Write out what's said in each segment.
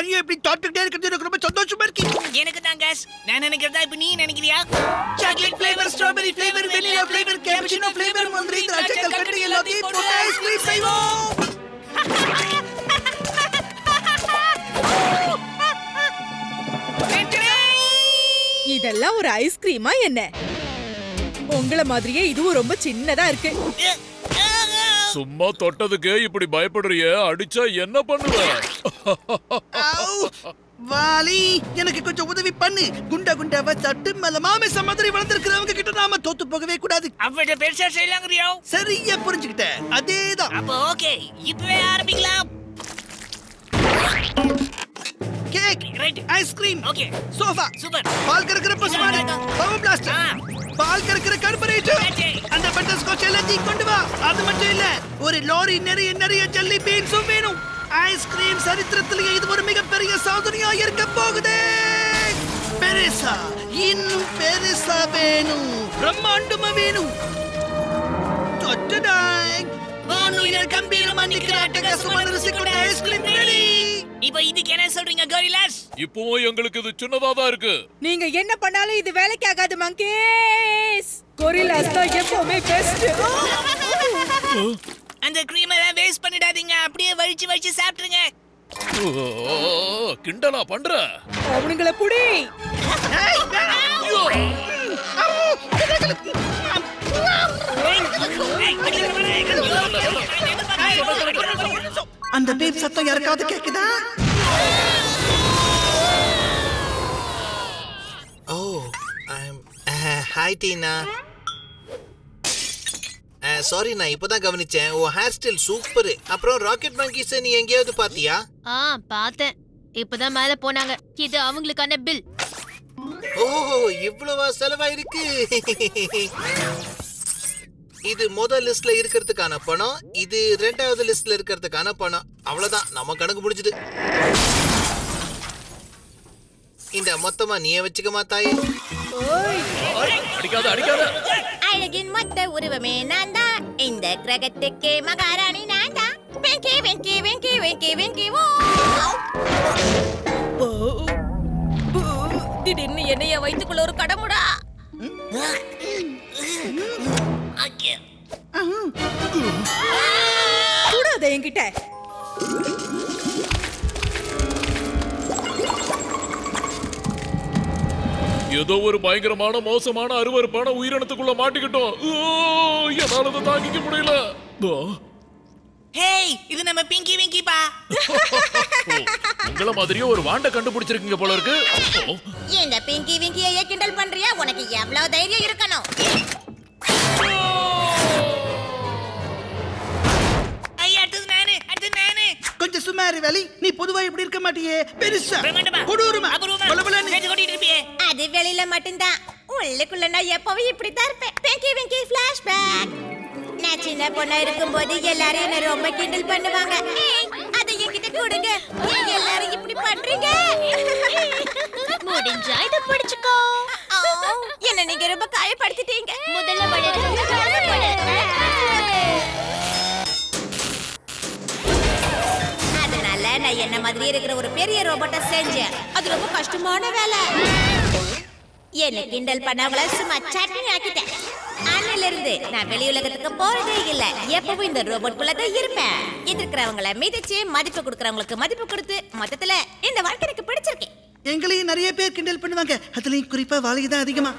எல்லாரையும் எப்படி தாட்டிட்டே இருக்கிறது எனக்கு ரொம்ப சந்தோஷமா இருக்கு. எனக்கு தான் காஸ். நான் நினைக்கிறதா இப்ப நீ நினைக்கிறியா? Chocolate flavour, strawberry flavour, vanilla flavour, cappuccino flavour, முந்திரி, திராட்சை, கல்கண்டு எல்லாத்தையும் போட்டு ஐஸ்கிரீம் செய்வோம். இதெல்லாம் ஒரு ஐஸ்கிரீமா என்ன? உங்கள மாதிரியே இதுவும் ரொம்ப சின்னதா இருக்கு. சும்மா தொட்டதுக்கு இப்படி பயப்படுறிய? அடிச்சா என்ன பண்ணுவ? வாலி, எனக்கு கொஞ்சம் உதவி பண்ணு. குண்டா குண்டாவ தட்டு மேல மாமிச மாதிரி வளர்ந்திருக்கிறவங்க கிட்ட நாம தோத்து போகவே கூடாது. அவட பெருசா செய்யலாங்கறியோ? சரியா புரிஞ்சுக்கிட்டேன். அதேதான். அப்ப ஓகே, இப்பவே ஆரம்பிக்கலாம். Cake, right, ice cream, okay, sofa, super, பால் கறக்கிற பசுமாடு, பவர் பிளாஸ்டர், பால் கறக்கிற கார்பரேட்டர், அந்த பட்டர்ஸ்காட்ச் எல்லாத்தையும் கொண்டு வா. அது மட்டும் இல்ல, ஒரு லாரி நிறைய நிறைய ஜெல்லி பீன்ஸும் வேணும். ஐஸ்கிரீம் சரித்திரத்திலேயே இது ஒரு மிகப்பெரிய சாதனையா இருக்க போகுது. பெருசா, இன்னும் பெருசா வேணும், பிரம்மாண்டமா வேணும். கம்பீரமா நிக்கிற அட்டகாசமான ருசிகொண்ட ஐஸ்கிரீம் ரெடி. இப்போ இதுக்கு என்ன சொல்றீங்க கோரிலாஸ்? இப்போவும் உங்களுக்கு இது சின்னதா தான் இருக்கு. நீங்க என்ன பண்ணாலும் இது வேலைக்கு ஆகாது மங்கீஸ். கோரிலாஸ் தான் எப்பவுமே பெஸ்ட். அந்த கிரீமரை வேஸ்ட் பண்ணிடாதீங்க, அப்படியே வழிச்சு வழிச்சு சாப்பிடுங்க. கிண்டலா பண்ற அவங்கள புடி. அந்த பேப் சத்தம் யாருக்காவது கேக்குதா? ஓ, ஹாய் டீனா. சாரி, நான் இப்பதான் கவனிச்சேன். உன் ஹேர் ஸ்டைல் சூப்பர். அப்புறம் ராக்கெட் மங்கீஸ் நீ எங்கேயாவது பாத்தியா? பார்த்தேன், இப்பதான் மேல போனாங்க. இது அவங்களுக்கான பில். ஓஹோ, இவ்வளவா செலவாயிருக்கு? இது முதல் லிஸ்ட்ல இருக்கிறதுக்கான பணம், இது ரெண்டாவது லிஸ்ட்ல இருக்கிறதுக்கான பணம். அவ்வளவுதான், நம்ம கணக்கு முடிஞ்சது. இந்த மொத்தமா நீயே வச்சுக்கமா தாயே. அழகின் மொத்த உருவமே நான் தான், இந்த கிரகத்துக்கே மகாராணி நான் தான். வெங்கி வெங்கி வெங்கி வெங்கி வெங்கி ஓ. திடீர்னு என்னைய வைத்துக்குள்ள ஒரு கடமுடா. கூடாத என்கிட்ட. ஏதோ ஒரு பயங்கரமான மோசமான அருவருப்பான உயிரினத்துக்குள்ள மாட்டிக்கிட்டோம். என்னால தாங்கிக்க முடியல. ஹேய், இது நம்ம பிங்கி விங்கி பா. உங்கள மாதிரியே ஒரு வாண்ட கண்டுபிடிச்சிருக்கீங்க போல இருக்கு. இந்த பிங்கி விங்கியை ஏ கிண்டல் பண்றியா? உனக்கு எவ்வளவு தைரியம் இருக்கணும்? ஐயா, அது நானே கொஞ்சம் சுமாரி வலி. நீ பொதுவா இப்படி இருக்க மாட்டியே. பெருசா கொடூரமா பலபலன்னு கேட்டு கொட்டிட்டு இருப்பியே. அது வெளியில மட்டும்தான், உள்ளுக்குள்ள நான் எப்பவும் இப்படி தான் இருப்பேன். Pinky Winky flashback. நான் சின்ன பொண்ணா இருக்கும்போது எல்லாரும் என்ன ரொம்ப கிண்டல் பண்ணுவாங்க. அதை என்கிட்ட கொடுங்க. ஏன் எல்லாரும் இப்படி பண்றீங்க? முடிஞ்சா இதை பிடிச்சுக்கோ. என்ன நீங்க ரொம்ப காயப்படுத்திட்டீங்க. முதல்ல அதனால நான் என்ன மாதிரி இருக்கிற ஒரு பெரிய ரோபோட்டை செஞ்சேன். அது ரொம்ப கஷ்டமான வேலை. என்ன கிண்டல் பண்ணவங்கள சும்மா சட்னி ஆக்கிட்டேன். அன்னிலிருந்து நான் வெளியுலகத்துக்கு போறதே இல்ல. எப்பவும் இந்த ரோபோட் குள்ளதே இருப்பேன். எதிர்க்கிறவங்கள மிதிச்சு மதிப்பு கொடுக்கறவங்களுக்கு மதிப்பு கொடுத்து மொத்தத்துல இந்த வாழ்க்கை எனக்கு பிடிச்சிருக்கு. எங்களையும் நிறைய பேர் கிண்டல் பண்ணுவாங்க, அதுலயும் குறிப்பா வாலியை தான் அதிகமா.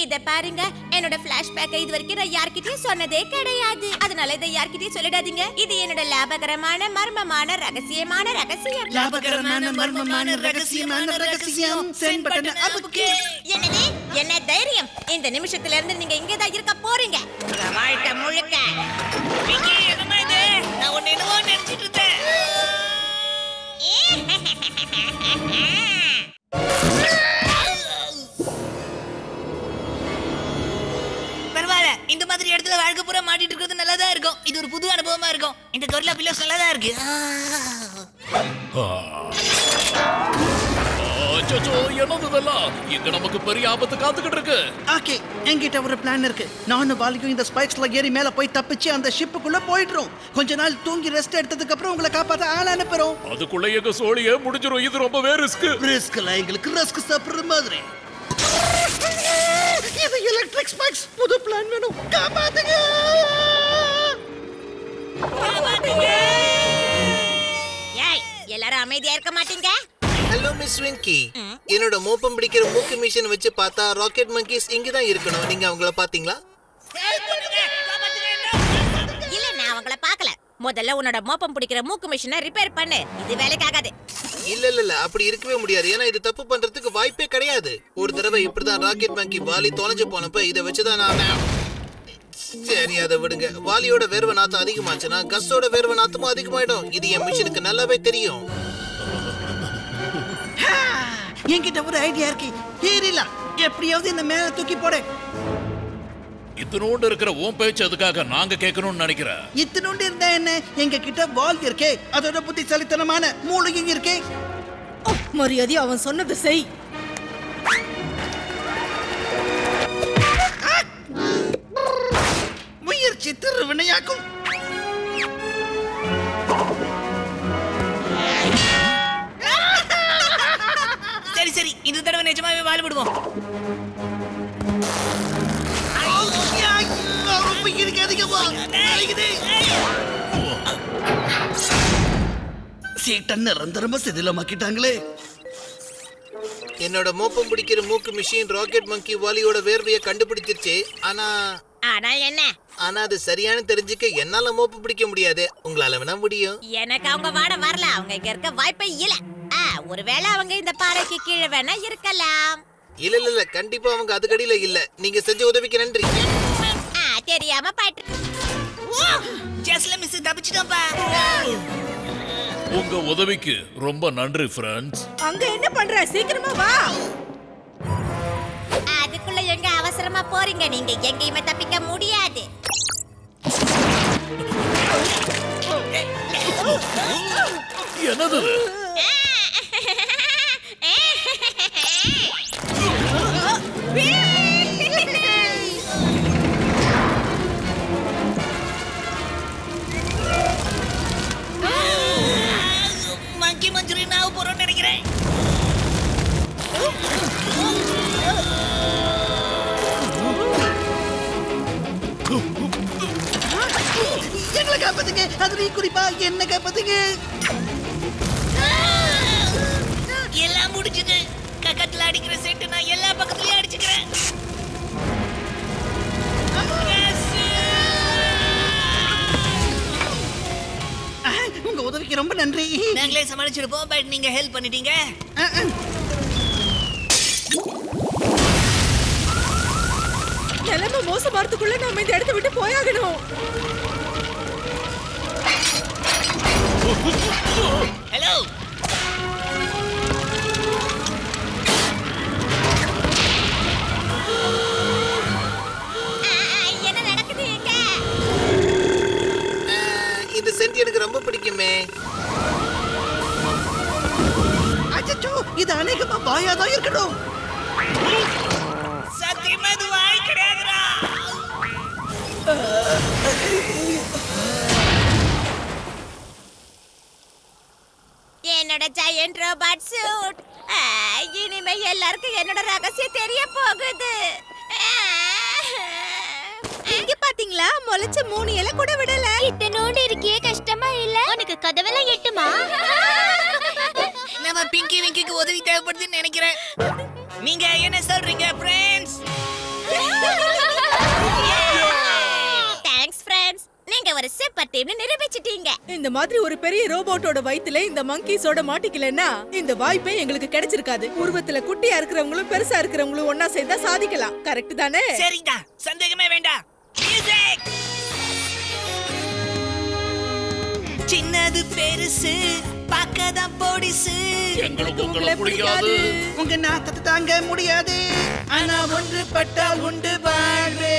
இத பாருங்க, என்னோட பிளாஷ்பேக்கை இது வரைக்கும் நான் யார்கிட்டயும் சொன்னதே கிடையாது. அதனால இதை யார்கிட்டயும் சொல்லிடாதீங்க. இது என்னோட லாபகரமான மர்மமான ரகசியமான ரகசியம். லாபகரமான மர்மமான ரகசியமான ரகசியம். சென் பட்டன அமுக்கு. என்னது? என்ன தைரியம்? இந்த நிமிஷத்துல இருந்து நீங்க இங்கே தான் இருக்க போறீங்க. உங்க வாழ்க்கை முழுக்க. விக்கி, என்னமா இது? நான் உன்னை என்னவோ நினைச்சிட்டு இருந்தேன். இந்த மாதிரி இடத்துல வாழ்க்கை பூரா மாட்டிட்டு இருக்கிறது நல்லதா இருக்கும். இது ஒரு புது அனுபவமா இருக்கும். இந்த கொரில்லா பில்லோஸ் நல்லதா இருக்கு. Okay, என்கிட்ட ஒரு பிளான் இருக்கு. நானும் வாலியும் இந்த ஸ்பைக்ஸ்ல ஏறி மேல போய் தப்பிச்சு அந்த ஷிப்புக்குள்ள போயிடுறோம். கொஞ்ச நாள் தூங்கி ரெஸ்ட் எடுத்ததுக்கு அப்புறம் உங்களை காப்பாத்த ஆள் அனுப்புறோம். அதுக்குள்ள எங்க சோழியே முடிஞ்சிரும். இது ரொம்பவே ரிஸ்க். ரிஸ்க்ல எங்களுக்கு ரிஸ்க் சாப்பிடுற மாதிரி. இது எலக்ட்ரிக் ஸ்பைக்ஸ் புது பிளான் வேணும். காப்பாத்துங்க. ஏய், எல்லாரும் அமைதியா இருக்க மாட்டீங்க? Hello Miss Winky. என்னோட மோப்பம் பிடிக்கிற மூக்கு மிஷன் வச்சு பார்த்தா ராக்கெட் மங்கீஸ் இங்க தான் இருக்கணும். நீங்க அவங்கள பாத்தீங்களா? இல்ல, நான் அவங்கள பார்க்கல. முதல்ல உன்னோட மோப்பம் பிடிக்கிற மூக்கு மிஷனை ரிப்பேர் பண்ணு. இது வேலைக்கு ஆகாது. இல்ல, அப்படி இருக்கவே முடியாது. ஏன்னா இது தப்பு பண்றதுக்கு வாய்ப்பே கிடையாது. ஒரு தடவை இப்படி தான் ராக்கெட் மங்கி வாலி தொலைஞ்சு போனப்ப இத வச்சு தான் நான் சரி அதை விடுங்க. வாலியோட வேர்வை நாத்தம் அதிகமாச்சுன்னா கஸோட வேர்வை நாத்தமும் அதிகமாயிடும். இது என் மிஷனுக்கு நல்லாவே தெரியும். என்கிட்ட ஒரு ஐடியா இருக்கு. ஹீரிலா, எப்படியாவது இந்த மேல தூக்கி போடு. இத்தனோண்டு இருக்கிற ஓம் பேச்சு அதுக்காக நாங்க கேட்கணும்னு நினைக்கிறேன். இத்தனோண்டு இருந்தா என்ன? எங்க கிட்ட வால் இருக்கே, அதோட புத்திசாலித்தனமான மூளையும் இருக்கே. மரியாதை அவன் சொன்னது செய். முயற்சி திருவினையாக்கும். சரி, இந்த தடவை நிஜமாவே வால் விடுவோம். என்னோட மோப்பம் பிடிக்கிற மூக்கு மிஷின் ராக்கெட் மங்கி வாலியோட வேர்வையை கண்டுபிடிச்சிருச்சு. ஆனா என்ன? ஆனா அது சரியானு தெரிஞ்சுக்க என்னால மோப்பம் பிடிக்க முடியாது. உங்களால வேணா முடியும். எனக்கு அவங்க வாட வரல. அவங்க இங்க இருக்க வாய்ப்பே இல்ல. ஒருவேளை அவங்க இந்த பாறைக்கு கீழே வேணா இருக்கலாம். இல்ல, கண்டிப்பா அவங்க அதுக்கடியில இல்ல. நீங்க செஞ்ச உதவிக்கு நன்றி. தெரியாம பாட்டு ஜஸ்ல மிஸ் தப்பிச்சிட்டோம்பா. உங்க உதவிக்கு ரொம்ப நன்றி ஃப்ரெண்ட்ஸ். அங்க என்ன பண்ற? சீக்கிரமா வா. அதுக்குள்ள எங்க அவசரமா போறீங்க? நீங்க எங்கேயுமே தப்பிக்க முடியாது. என்னது? மங்கி மஞ்சுரி நான் போறோம் நினைக்கிறேன். எங்களை காப்பாத்துங்க. அதுல குறிப்பா என்ன காப்பாத்துங்க. எல்லாம் முடிச்சுது. கக்கத்துல அடிக்கிற செட்டு நான் எல்லா பக்கத்துலயும் அடிச்சுக்கிறேன். உங்க உதவிக்கு ரொம்ப நன்றி. நாங்களே சமாளிச்சிருப்போம். பட் நீங்க ஹெல்ப் பண்ணிட்டீங்க. நிலைமை மோசமாறதுக்குள்ள நாம இந்த இடத்த விட்டு போயாகணும். ஹலோ, எனக்கு ரொம்ப பிடிக்குமே. அச்சச்சோ, இது அநேகமா வாயா தான் இருக்கணும். சத்தியமா இது வாய் கிடையாதுடா. என்னோட ஜெயண்ட் ரோபோட் சூட். இனிமே எல்லாருக்கும் என்னோட ரகசியம் தெரிய போகுது. இங்க பாத்தீங்களா, முளைச்ச 3 இலை கூட விடல. இத்தனோண்டு இருக்கே, கஷ்டமா இல்ல? உனக்கு கதவெல்லாம் எட்டுமா? நம்ம பிங்கி விங்கிக்கு உதவி தேவைப்படுதுன்னு நினைக்கிறேன். நீங்க என்ன சொல்றீங்க ஃப்ரெண்ட்ஸ்? தேங்க்ஸ் ஃப்ரெண்ட்ஸ், நீங்க ஒரு சூப்பர் டீம்னு நிரூபிச்சிட்டீங்க. இந்த மாதிரி ஒரு பெரிய ரோபோட்டோட வயித்துல இந்த மங்கீஸோட மாட்டிக்கலன்னா இந்த வாய்ப்பே எங்களுக்கு கிடைச்சிருக்காது. உருவத்துல குட்டியா இருக்கிறவங்களும் பெருசா இருக்கிறவங்களும் ஒன்னா சேர்ந்தா சாதிக்கலாம். கரெக்ட் தானே? சரிடா, சந்தேகமே வேண்டாம். சின்னது பெருசு பார்க்கதான் போடிசு. எங்களுக்கு உங்களை பிடிக்காது. உங்க நாத்தத்தை தாங்க முடியாது. ஆனா ஒன்றுபட்டால் உண்டு வாழ்வே.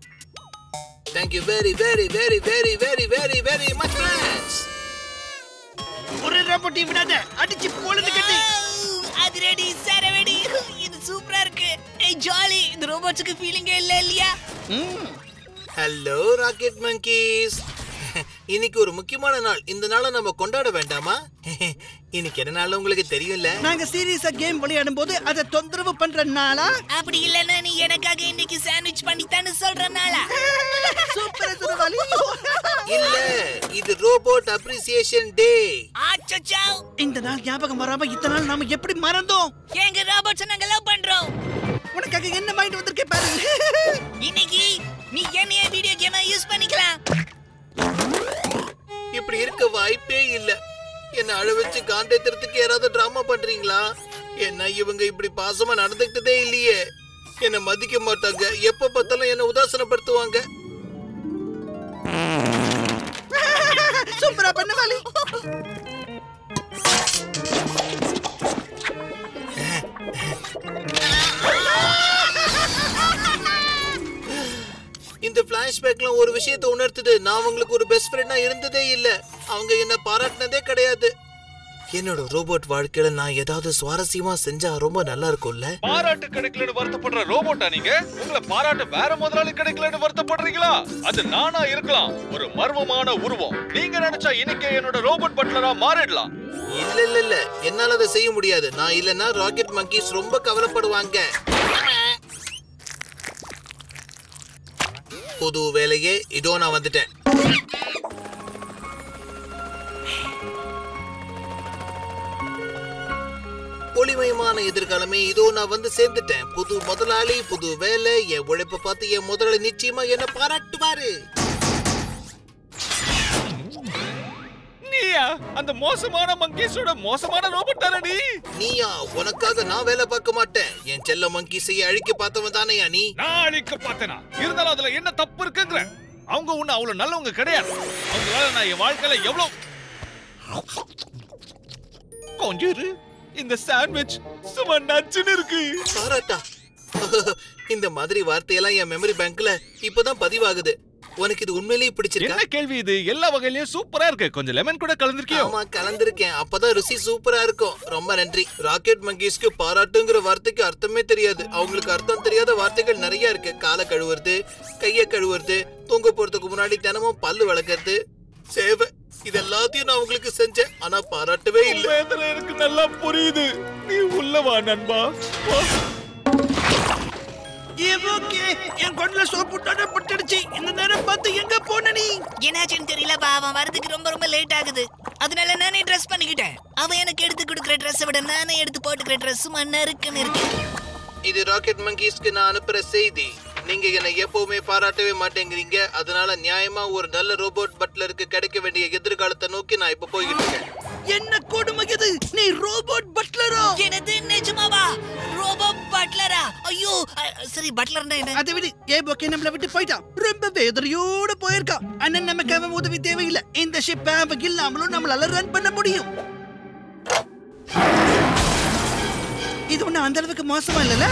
Thank you very, very, very, very, very, very, very much, friends. ஒரு ரோபோட் விடாத, அடிச்சு போலந்து கட்டி. அது ரெடி, சார் ரெடி. இது சூப்பரா இருக்கு. ஏய் ஜாலி, இந்த ரோபோட்ஸ்க்கு ஃபீலிங்கே இல்ல இல்லையா? Hello rocket monkeys. இன்னைக்கு ஒரு முக்கியமான நாள். இந்த நாளை நம்ம கொண்டாட வேண்டாமா? இன்னைக்கு என்ன நாள் உங்களுக்கு தெரியல? நாங்க சீரியஸா கேம் விளையாடும்போது அதை தொந்தரவு பண்ற நாளா? அப்படி இல்லன்னா நீ எனக்காக இன்னைக்கு சாண்ட்விச் பண்ணிட்டான்னு சொல்ற நாளா? சூப்பரா துருவாலி. இல்ல, இது ரோபோட் அப்ரிசியேஷன் டே. ஆச்சச்சா. இந்த நாள் ஞாபகம் வராம இத்தனை நாள் நாம எப்படி மறந்தோம்? எங்க ரோபோட்ஸ் நாங்க லவ் பண்றோம். உனக்காக என்ன மைண்ட் வந்திருக்கே பாரு. இன்னைக்கு நீ என்ன வீடியோ கேமா யூஸ் பண்ணிக்கலாம். இப்படி இருக்க வாய்ப்பே இல்ல. என்ன அழ வச்சு காண்டேத்துறதுக்கு யாராவது டிராமா பண்றீங்களா? என்ன இவங்க இப்படி பாசமா நடந்துக்கிட்டதே இல்லையே. என்ன மதிக்க மாட்டாங்க, எப்ப பார்த்தாலும் என்ன உதாசனப்படுத்துவாங்க. சூப்பரா பண்ண வாலி. இந்த ஃபிளாஷ்பேக்லாம் ஒரு விஷயத்தை உணர்த்துது. நான் உங்களுக்கு ஒரு பெஸ்ட் ஃப்ரெண்டா இருந்ததே இல்ல. அவங்க என்ன பாராட்டினதே கிடையாது. என்னோட ரோபோட் வாழ்க்கையில நான் ஏதாவது சுவாரஸ்யமா செஞ்சா ரொம்ப நல்லா இருக்கும்ல. பாராட்டு கிடைக்கலன்னு வருத்தப்படுற ரோபோட்டா நீங்க? உங்களை பாராட்டு வேற முதலாளி கிடைக்கலன்னு வருத்தப்படுறீங்களா? அது நானா இருக்கலாம், ஒரு மர்மமான உருவம். நீங்க நினைச்சா இன்னைக்கே என்னோட ரோபோட் பட்லரா மாறிடலாம். இல்ல இல்ல இல்ல, என்னால அதை செய்ய முடியாது. நான் இல்லைன்னா ராக்கெட் மங்கீஸ் ரொம்ப கவலைப்படுவாங்க. புது வேலையே, இதோ நான் வந்துட்டேன். ஒளிமயமான எதிர்காலமே, இதோ நான் வந்து சேர்ந்துட்டேன். புது முதலாளி, புது வேலை. என் உழைப்பை பார்த்து என் முதலாளி நிச்சயமா என்ன பாராட்டுவாரு. நீயா அந்த மோசமான மங்கீஸோட மோசமான ரோபோட் தானடி? நீயா? உனக்காக நான் வேலை பார்க்க மாட்டேன். என் செல்ல மங்கீஸை அழிக்க பார்த்தவன் தானேயா நீ? நான் அழிக்க பார்த்தேனா? இருந்தாலும் அதுல என்ன தப்பு இருக்குங்கற? அவங்க உன்ன அவ்வளவு நல்லவங்க கிடையாது. அவங்களால நான் என் வாழ்க்கையில எவ்வளவு கொஞ்சிரு. இந்த சாண்ட்விச் சும்மா நச்சுன்னு இருக்கு. பாராட்டா? இந்த மாதிரி வார்த்தையெல்லாம் என் மெமரி பேங்க்ல இப்பதான் பதிவாகுது. உனக்கு இது உண்மையிலேயே பிடிச்சிருக்கா? என்ன கேள்வி இது? எல்லா வகையிலயும் சூப்பரா இருக்கு. கொஞ்சம் லெமன் கூட கலந்திருக்கியோ? ஆமா கலந்திருக்கேன், அப்பதான் ருசி சூப்பரா இருக்கும். ரொம்ப நன்றி. ராக்கெட் மங்கீஸ்க்கு பாராட்டுங்கிற வார்த்தைக்கு அர்த்தமே தெரியாது. அவங்களுக்கு அர்த்தம் தெரியாத வார்த்தைகள் நிறைய இருக்கு. காலை கழுவுறது, கையை கழுவுறது, தூங்க போறதுக்கு முன்னாடி தினமும் பல்லு விளக்குறது, சேவை. இதெல்லாத்தையும் நான் உங்களுக்கு செஞ்சேன், ஆனா பாராட்டவே இல்லை. எனக்கு நல்லா புரியுது. நீ உள்ளவா நண்பா. ஏவோகே, என் கண்ணுல சோப்பு தடவை பட்டுடுச்சு. இந்த நேரம் பார்த்து எங்க போன நீ? என்னாச்சுன்னு தெரியல பா. அவன் வரதுக்கு ரொம்ப ரொம்ப லேட் ஆகுது. அதனால நானே ட்ரெஸ் பண்ணிக்கிட்டேன். அவன் எனக்கு எடுத்து கொடுக்குற ட்ரெஸ்ஸை விட நானே எடுத்து போட்டுக்கிற ட்ரெஸ் மண்ணா இருக்குன்னு இருக்கு. இது ராக்கெட் மங்கீஸ்க்கு நான் அனுப்புற செய்தி. நீங்க என்னை எப்பவுமே பாராட்டவே மாட்டேங்கிறீங்க. அதனால நியாயமா ஒரு நல்ல ரோபோட் பட்லருக்கு கிடைக்க வேண்டிய எதிர்காலத்தை நோக்கி நான் இப்ப போய்கிட்டு இருக்கேன். என்ன கொடுமை இது? நீ ரோபோட் பட்லரா? என்னது நிஜமாவா? ரோபோட் பட்லரா? ஐயோ சரி, பட்லர்னா என்ன? அதை விடு. ஏபோக்கே நம்மள விட்டு போயிட்டான். ரொம்ப வேதனையோட போயிருக்கான். அண்ணன் நமக்கு அவன் உதவி தேவையில்லை. இந்த ஷிப் அவன் இல்லாமலும் நம்மளால ரன் பண்ண முடியும். இது ஒண்ணு அந்த அளவுக்கு மோசமா இல்லல.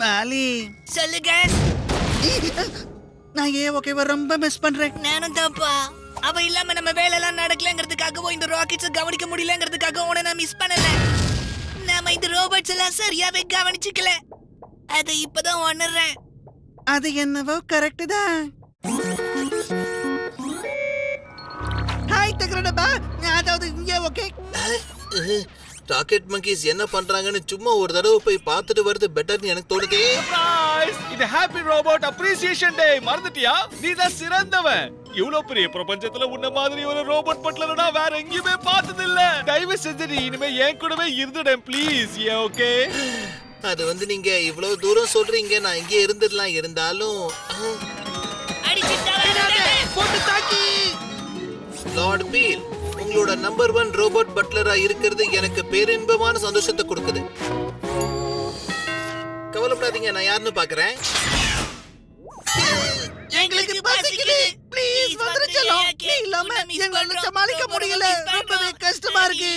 மாலி சொல்லுங்க. நான் ஏவோகேவ ரொம்ப மிஸ் பண்றேன். நானும் தான்ப்பா. அவ இல்லாம நம்ம வேலையெல்லாம் நடக்கலங்கிறதுக்காகவோ, இந்த ராக்கெட்ஸ் கவனிக்க முடியலங்கிறதுக்காகவோ உன்னை நான் மிஸ் பண்ணல. நாம இந்த ரோபோட்ஸ் எல்லாம் சரியாவே கவனிச்சுக்கல. அதை இப்பதான் உணர்றேன். அது என்னவோ கரெக்ட் தான். ஹாய் தகரடா. நான் அதாவது இங்கே okay. Rocket monkeys enna pandranga chumma oru thadava poi paathittu varudhu better nu enak thodudhe. Surprise! It's happy robot appreciation day. Marandatiya? Nee da sirandavan. Ivlo periya prapanchathula unna maadhiri oru robot patlana na vera engiyume paathadilla. Daivu senju nee inume yen kudave irudhen please. Yeah, okay. Adu vandu neenga ivlo dooram solringa na inge irundiralam irundalum adichittala potu taaki Lord Bill உங்களோட number 1 robot பட்லரா இருக்குறது எனக்கு பேரின்பமான சந்தோஷத்தை கொடுக்குது. கவலைப்படாதீங்க நான் யாருன்னு பார்க்கறேன். எங்களுக்கு பசிக்குது. ப்ளீஸ் வந்துருச்சலோ. இல்லாம எங்களால சமாளிக்க முடியல. ரொம்பவே கஷ்டமா இருக்கு.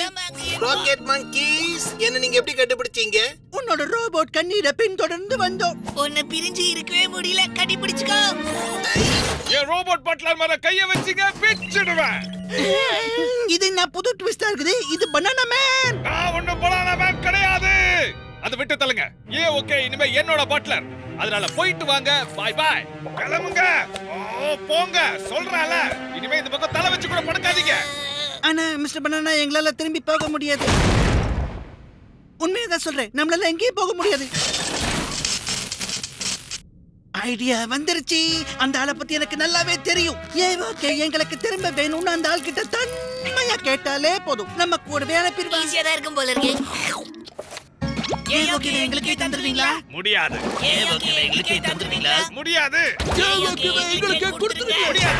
ராக்கெட் மங்கீஸ் என்ன நீங்க எப்படி கண்டுபிடிச்சீங்க? உன்னோட ரோபோட் கண்ணீரை பின் தொடர்ந்து வந்தோம். உன்னை பிரிஞ்சு இருக்கவே முடியல. கட்டிப்பிடிச்சுக்கோ. ஏ ரோபோட் பட்லர் மேல கைய வெச்சிங்க பிச்சிடுவேன். இது நான் புது ட்விஸ்டா இருக்குது. இது banana man. நான் ஒண்ணு banana man கிடையாது. அத விட்டு தள்ளுங்க. ஏ ஓகே இனிமே என்னோட பட்லர். அதனால போயிட்டு வாங்க. Bye bye. கிளம்புங்க. ஓ போங்க. சொல்றல. இனிமே இந்த பக்கம் தலை வெச்சு கூட படுக்காதீங்க. انا மிஸ்டர் banana எங்களால திரும்பி போக முடியாது. உண்மையா சொல்றேன். நம்மளால எங்கயே போக முடியாது. ஐடியா வந்திருச்சு அந்த ஆளை பத்தி எனக்கு நல்லாவே தெரியும் ஏவோக்கே எங்களுக்கு திரும்ப வேணும்னு அந்த ஆள் கிட்ட தன்மையா கேட்டாலே போதும் நம்ம கூடவே அனுப்பிடுவாங்க ஈஸியா தான் இருக்கும் போல இருக்கு ஏவோக்கே எங்களுக்கு தந்துடுவீங்களா முடியாது ஏவோக்கே எங்களுக்கு தந்துடுவீங்களா முடியாது ஏவோக்கே எங்களுக்கு கொடுத்துடுவீங்க முடியாது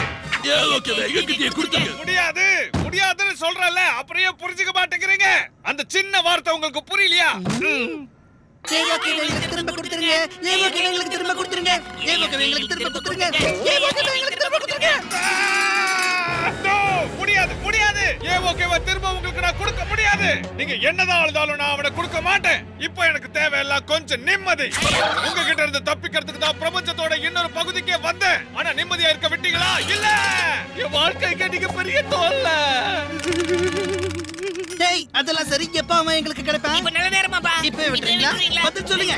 ஏவோக்கே எங்களுக்கு கொடுத்துடுங்க முடியாது முடியாதுன்னு சொல்றல அப்புறம் புரிஞ்சிக்க மாட்டேங்கறீங்க அந்த சின்ன வார்த்தை உங்களுக்கு புரியலையா ஏவோக்கேங்களுக்கு திரும்ப கொடுத்துருங்க ஏவோக்கேங்களுக்கு திரும்ப கொடுத்துருங்க ஏவோக்கேங்களுக்கு திரும்ப கொடுத்துருங்க ஏவோக்கேங்களுக்கு திரும்ப கொடுத்துருங்க நோ முடியாது முடியாது ஏவோக்கேவ திரும்ப உங்களுக்கு நான் கொடுக்க முடியாது நீங்க என்னதான் ஆளுதாலும் நான் அவனை கொடுக்க மாட்டேன் இப்போ எனக்கு தேவையில்ல கொஞ்சம் நிம்மதி உங்க கிட்ட இருந்து தப்பிக்கிறதுக்கு தான் பிரபஞ்சத்தோட இன்னொரு பகுதிக்கே வந்தேன் ஆனா நிம்மதியா இருக்க விட்டீங்களா இல்ல என் வாழ்க்கைக்கு நீங்க பெரிய தோல்ல டேய் அதெல்லாம் சரி எப்ப அவன் உங்களுக்கு கிடைப்பா இப்ப நல்ல நேரமா பா இப்ப விட்டுறீங்களா பத்தி சொல்லுங்க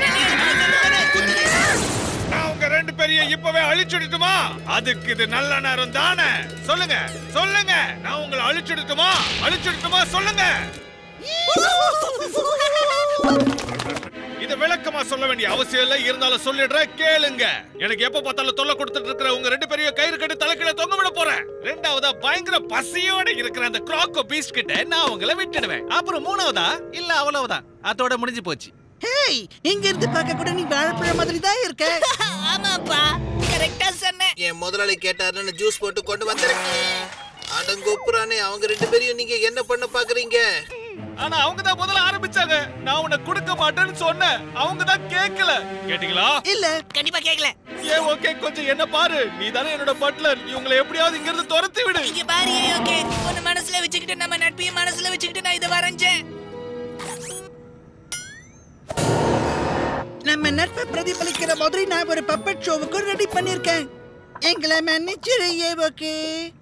நான் உங்க ரெண்டு பேரிய இப்பவே அழிச்சிடுட்டுமா அதுக்கு இது நல்ல நேரம் தானே சொல்லுங்க சொல்லுங்க நான் உங்களை அழிச்சிடுட்டுமா அழிச்சிடுட்டுமா சொல்லுங்க இத விளக்கமா சொல்ல வேண்டிய அவசியம் இல்ல இருந்தாலும் சொல்லிடுறேன் கேளுங்க எனக்கு எப்ப பார்த்தாலும் தொல்லை கொடுத்துட்டு இருக்கிற உங்க ரெண்டு பேரையும் கயிறு கட்டி தலைக்கீழ தொங்க விட போறேன் ரெண்டாவதா பயங்கர பசியோட இருக்கிற அந்த கிராக்கோ பீஸ்ட் கிட்ட நான் உங்களை விட்டுடுவேன் அப்புறம் மூணாவதா இல்ல அவ்வளவுதான் அதோட முடிஞ்சு போச்சு ஹேய் இங்க இருந்து பார்க்க கூட நீ வாழைப்பழ மாதிரி தான் இருக்க ஆமாப்பா கரெக்ட்டா சொன்னேன் என் முதலாளி கேட்டாருன்னு ஜூஸ் போட்டு கொண்டு வந்திருக்கேன் அடங்கோப்புறானே அவங்க ரெண்டு பேரையும் நீங்க என்ன பண்ண பாக்குறீங்க ஆனா அவங்க தான் முதல்ல ஆரம்பிச்சாங்க நான் உன கொடுக்க மாட்டேன்னு சொன்னேன் அவங்க தான் கேக்கல கேட்டிங்களா இல்ல கண்டிப்பா கேக்கல ஏ ஓகே கொஞ்சம் என்ன பாரு நீ தான என்னோட பட்லர் இவங்களை எப்படியாவது இங்க இருந்து துரத்தி விடு இங்க பாரு ஏ ஓகே உன மனசுல வச்சிக்கிட்டு நம்ம நட்பியை மனசுல வச்சிக்கிட்டு நான் இத வரைஞ்சேன் நம்ம நட்பை பிரதிபலிக்கிற மாதிரி நான் ஒரு பப்பட் ஷோவுக்கு ரெடி பண்ணிருக்கேன் எங்களை மன்னிச்சிரு ஏ ஓகே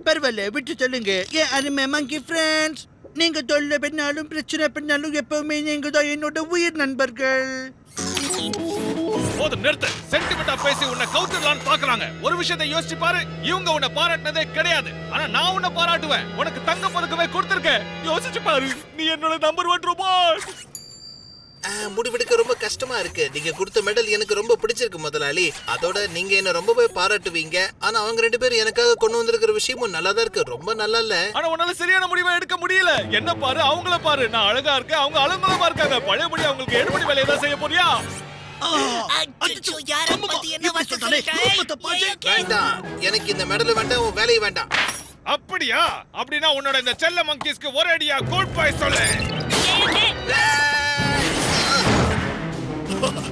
பரவாயில்ல விட்டு சொல்லுங்க ஏ அருமை மங்கி ஃப்ரெண்ட்ஸ் நீங்க தொல்லை பண்ணாலும் பிரச்சனை பண்ணாலும் எப்பவுமே நீங்க தான் என்னோட உயிர் நண்பர்கள் போதும் நிறுத்து சென்டிமெண்டா பேசி உன்னை கவுத்தலான்னு பாக்குறாங்க ஒரு விஷயத்தை யோசிச்சு பாரு இவங்க உன்னை பாராட்டினதே கிடையாது ஆனா நான் உன்னை பாராட்டுவேன் உனக்கு தங்க பதக்கமே கொடுத்திருக்கேன் யோசிச்சு பாரு நீ என்னோட நம்பர் 1 ரோபோட் முடிவெடுக்க ரொம்ப கஷ்டமா இருக்கு நீங்க கொடுத்த மெடல் எனக்கு ரொம்ப பிடிச்சிருக்கு முதலாளி அதோட நீங்க என்ன ரொம்பவே பாராட்டுவீங்க ஆனா அவங்க ரெண்டு பேரும் எனக்காக கொண்டு வந்திருக்கிற விஷயமும் நல்லா தான் இருக்கு ரொம்ப நல்லா இல்ல ஆனா உன்னால சரியான முடிவை எடுக்க முடியல என்ன பாரு அவங்கள பாரு நான் அழகா இருக்கேன் அவங்க அலங்கலமா இருக்காங்க பழையபடி அவங்களுக்கு எடுபடி வேலை ஏதாவது செய்ய போறியா அச்சோ யார பத்தி என்ன வார்த்தை சொல்லிட்டே வேண்டாம் எனக்கு இந்த மெடல் வேண்டாம் உன் வேலைய வேண்டாம் அப்படியா அப்படினா உன்னோட இந்த செல்ல மங்கீஸ்க்கு ஒரு அடியா குட் பை சொல்லு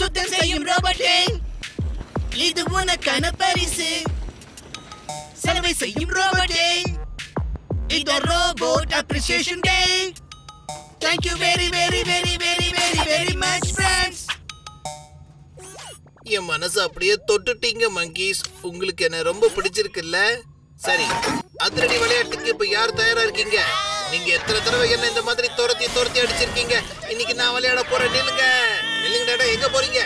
சுத்தம் செய்யும் ரோபோட்டே இது உனக்கான பரிசு செலவை செய்யும் ரோபோட் டே இது robot appreciation day thank you very much friends என் மனசு அப்படியே தொட்டுட்டீங்க மங்கீஸ். உங்களுக்கு என்ன ரொம்ப பிடிச்சிருக்குல்ல? சரி, அதிரடி விளையாட்டுக்கு இப்ப யார் தயாரா இருக்கீங்க? நீங்க எத்தனை தடவை என்ன இந்த மாதிரி துரத்தி துரத்தி அடிச்சிருக்கீங்க? இன்னைக்கு நான் விளையாட போறேன். நில்லுங்க நில்லுங்கடா, எங்க போறீங்க?